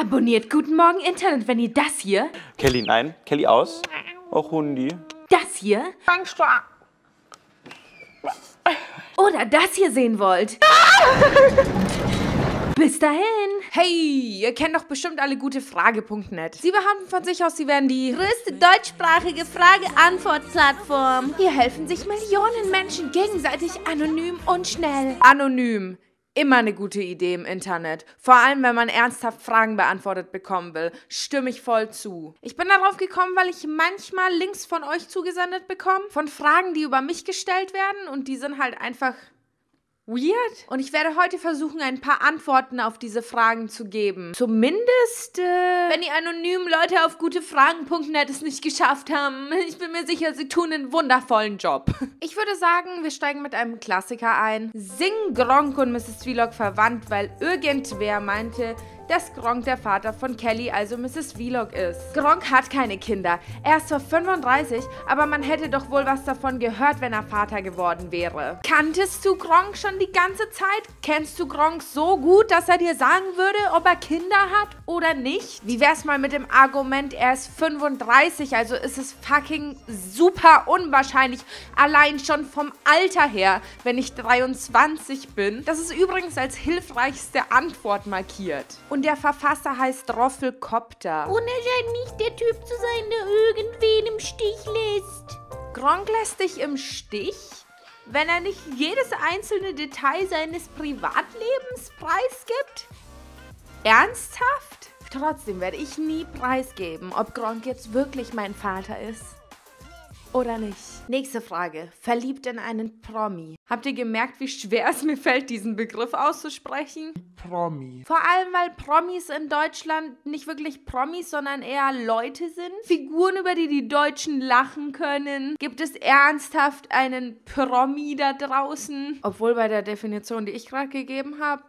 Abonniert Guten Morgen Internet, wenn ihr das hier... Kelly, nein. Kelly aus. Auch Hundi. Das hier... Oder das hier sehen wollt. Bis dahin. Hey, ihr kennt doch bestimmt alle GuteFrage.net. Sie behaupten von sich aus, sie wären die größte deutschsprachige Frage-Antwort-Plattform. Hier helfen sich Millionen Menschen gegenseitig anonym und schnell. Anonym. Immer eine gute Idee im Internet. Vor allem, wenn man ernsthaft Fragen beantwortet bekommen will. Stimme ich voll zu. Ich bin darauf gekommen, weil ich manchmal Links von euch zugesendet bekomme. Von Fragen, die über mich gestellt werden. Und die sind halt einfach... weird? Und ich werde heute versuchen, ein paar Antworten auf diese Fragen zu geben. Zumindest, wenn die anonymen Leute auf gutefragen.net es nicht geschafft haben. Ich bin mir sicher, sie tun einen wundervollen Job. Ich würde sagen, wir steigen mit einem Klassiker ein. Singen Gronkh und Mrs. Vlog verwandt, weil irgendwer meinte, dass Gronkh der Vater von Kelly, also Mrs. Vlog, ist. Gronkh hat keine Kinder. Er ist zwar 35, aber man hätte doch wohl was davon gehört, wenn er Vater geworden wäre. Kanntest du Gronkh schon die ganze Zeit? Kennst du Gronkh so gut, dass er dir sagen würde, ob er Kinder hat oder nicht? Wie wär's mal mit dem Argument, er ist 35, also ist es fucking super unwahrscheinlich, allein schon vom Alter her, wenn ich 23 bin. Das ist übrigens als hilfreichste Antwort markiert. Und der Verfasser heißt Droffelkopter. Und er scheint nicht der Typ zu sein, der irgendwen im Stich lässt. Gronkh lässt dich im Stich, wenn er nicht jedes einzelne Detail seines Privatlebens preisgibt? Ernsthaft? Trotzdem werde ich nie preisgeben, ob Gronkh jetzt wirklich mein Vater ist oder nicht. Nächste Frage. Verliebt in einen Promi. Habt ihr gemerkt, wie schwer es mir fällt, diesen Begriff auszusprechen? Promi. Vor allem, weil Promis in Deutschland nicht wirklich Promis, sondern eher Leute sind. Figuren, über die die Deutschen lachen können. Gibt es ernsthaft einen Promi da draußen? Obwohl bei der Definition, die ich gerade gegeben habe,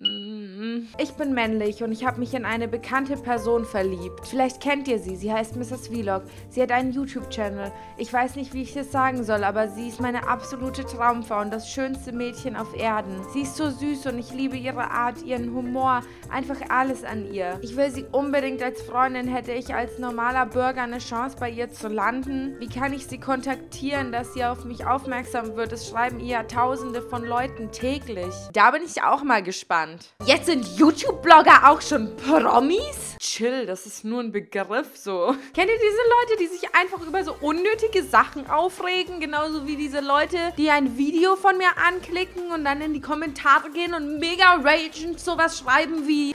ich bin männlich und ich habe mich in eine bekannte Person verliebt. Vielleicht kennt ihr sie. Sie heißt Mrs. Vlog. Sie hat einen YouTube-Channel. Ich weiß nicht, wie ich das sagen soll, aber sie ist meine absolute Traumfrau und das schönste Mädchen auf Erden. Sie ist so süß und ich liebe ihre Art, ihren Humor, einfach alles an ihr. Ich will sie unbedingt als Freundin. Hätte ich als normaler Bürger eine Chance, bei ihr zu landen? Wie kann ich sie kontaktieren, dass sie auf mich aufmerksam wird? Es schreiben ihr Tausende von Leuten täglich. Da bin ich auch mal gespannt. Jetzt sind YouTube-Blogger auch schon Promis? Chill, das ist nur ein Begriff so. Kennt ihr diese Leute, die sich einfach über so unnötige Sachen aufregen? Genauso wie diese Leute, die ein Video von mir anklicken und dann in die Kommentare gehen und mega ragend sowas schreiben wie: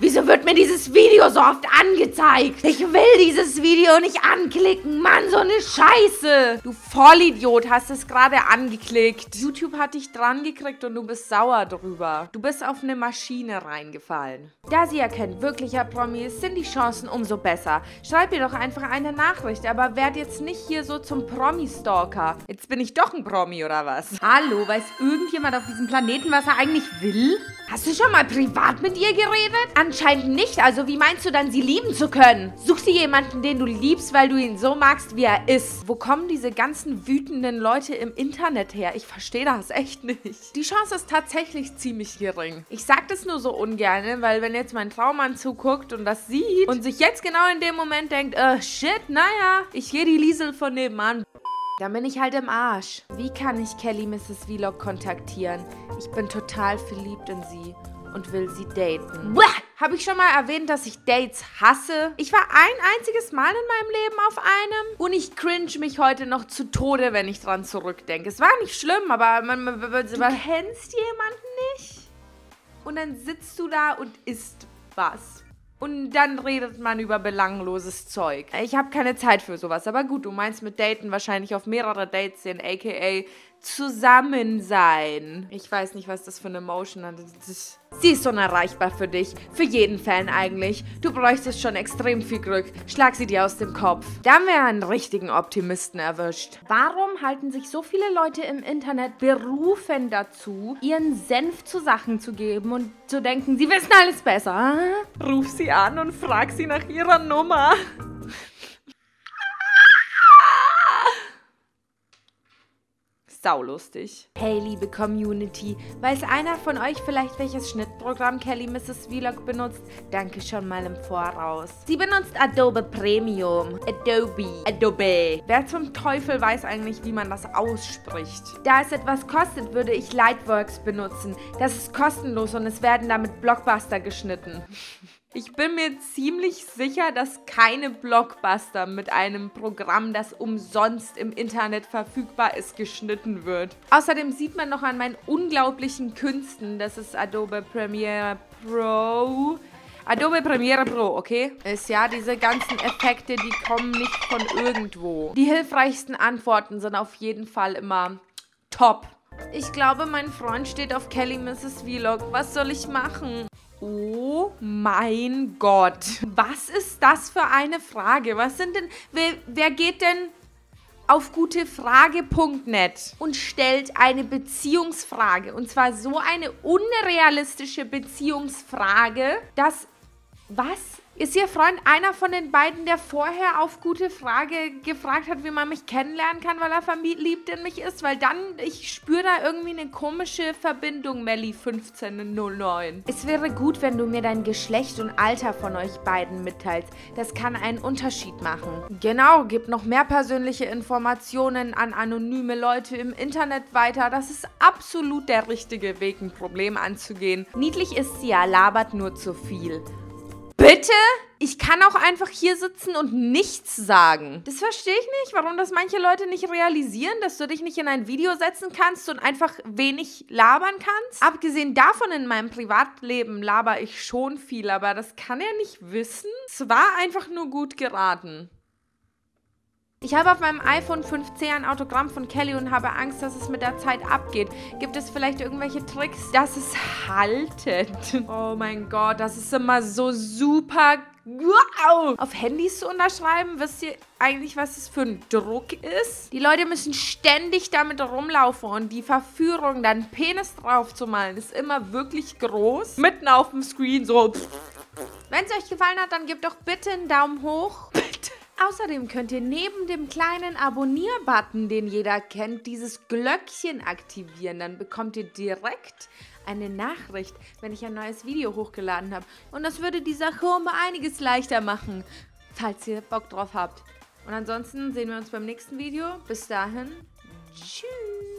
Wieso wird mir dieses Video so oft angezeigt? Ich will dieses Video nicht anklicken. Mann, so eine Scheiße. Du Vollidiot, hast es gerade angeklickt. YouTube hat dich dran gekriegt und du bist sauer drüber. Du bist auf eine Maschine reingefallen. Da sie ja kein wirklicher Promi ist, sind die Chancen umso besser. Schreib ihr doch einfach eine Nachricht, aber werd jetzt nicht hier so zum Promi-Stalker. Jetzt bin ich doch ein Promi, oder was? Hallo, weiß irgendjemand auf diesem Planeten, was er eigentlich will? Hast du schon mal privat mit ihr geredet? Anscheinend nicht, also wie meinst du dann, sie lieben zu können? Such dir jemanden, den du liebst, weil du ihn so magst, wie er ist. Wo kommen diese ganzen wütenden Leute im Internet her? Ich verstehe das echt nicht. Die Chance ist tatsächlich ziemlich gering. Ich sag das nur so ungern, weil wenn jetzt mein Traummann zuguckt und das sieht und sich jetzt genau in dem Moment denkt, shit, naja, ich gehe die Liesel von nebenan. Dann bin ich halt im Arsch. Wie kann ich Kelly Mrs. Vlog kontaktieren? Ich bin total verliebt in sie und will sie daten. Habe ich schon mal erwähnt, dass ich Dates hasse? Ich war ein einziges Mal in meinem Leben auf einem und ich cringe mich heute noch zu Tode, wenn ich dran zurückdenke. Es war nicht schlimm, aber man kennst jemanden nicht und dann sitzt du da und isst was. Und dann redet man über belangloses Zeug. Ich habe keine Zeit für sowas. Aber gut, du meinst mit Daten wahrscheinlich auf mehrere Dates sehen, a.k.a. zusammen sein. Ich weiß nicht, was das für eine Emotion ist. Sie ist unerreichbar für dich. Für jeden Fan eigentlich. Du bräuchtest schon extrem viel Glück. Schlag sie dir aus dem Kopf. Da haben wir einen richtigen Optimisten erwischt. Warum halten sich so viele Leute im Internet berufen dazu, ihren Senf zu Sachen zu geben und zu denken, sie wissen alles besser? Ruf sie an und frag sie nach ihrer Nummer. saulustig. Hey liebe Community, weiß einer von euch vielleicht, welches Schnittprogramm Kelly Mrs. Vlog benutzt? Danke schon mal im Voraus. Sie benutzt Adobe Premium. Adobe. Wer zum Teufel weiß eigentlich, wie man das ausspricht? Da es etwas kostet, würde ich Lightworks benutzen. Das ist kostenlos und es werden damit Blockbuster geschnitten. Ich bin mir ziemlich sicher, dass keine Blockbuster mit einem Programm, das umsonst im Internet verfügbar ist, geschnitten wird. Außerdem sieht man noch an meinen unglaublichen Künsten, das ist Adobe Premiere Pro, okay? Ist ja, diese ganzen Effekte, die kommen nicht von irgendwo. Die hilfreichsten Antworten sind auf jeden Fall immer top. Ich glaube, mein Freund steht auf Kelly Mrs. Vlog. Was soll ich machen? Oh mein Gott. Was ist das für eine Frage? Was sind denn... Wer geht denn auf GuteFrage.net und stellt eine Beziehungsfrage? Und zwar so eine unrealistische Beziehungsfrage, dass... Was? Ist Ihr Freund einer von den beiden, der vorher auf GuteFrage gefragt hat, wie man mich kennenlernen kann, weil er verliebt in mich ist? Weil dann, ich spüre da irgendwie eine komische Verbindung, Melli 1509. Es wäre gut, wenn du mir dein Geschlecht und Alter von euch beiden mitteilst. Das kann einen Unterschied machen. Genau, gib noch mehr persönliche Informationen an anonyme Leute im Internet weiter. Das ist absolut der richtige Weg, ein Problem anzugehen. Niedlich ist sie ja, labert nur zu viel. Bitte? Ich kann auch einfach hier sitzen und nichts sagen. Das verstehe ich nicht, warum das manche Leute nicht realisieren, dass du dich nicht in ein Video setzen kannst und einfach wenig labern kannst. Abgesehen davon, in meinem Privatleben laber ich schon viel, aber das kann er nicht wissen. Es war einfach nur gut geraten. Ich habe auf meinem iPhone 5C ein Autogramm von Kelly und habe Angst, dass es mit der Zeit abgeht. Gibt es vielleicht irgendwelche Tricks, dass es haltet? Oh mein Gott, das ist immer so super. Wow! Auf Handys zu unterschreiben, wisst ihr eigentlich, was es für ein Druck ist? Die Leute müssen ständig damit rumlaufen und die Verführung, dann Penis drauf zu malen, ist immer wirklich groß. Mitten auf dem Screen so. Wenn es euch gefallen hat, dann gebt doch bitte einen Daumen hoch. Bitte. Außerdem könnt ihr neben dem kleinen Abonnier-Button, den jeder kennt, dieses Glöckchen aktivieren. Dann bekommt ihr direkt eine Nachricht, wenn ich ein neues Video hochgeladen habe. Und das würde die Sache um einiges leichter machen, falls ihr Bock drauf habt. Und ansonsten sehen wir uns beim nächsten Video. Bis dahin, tschüss!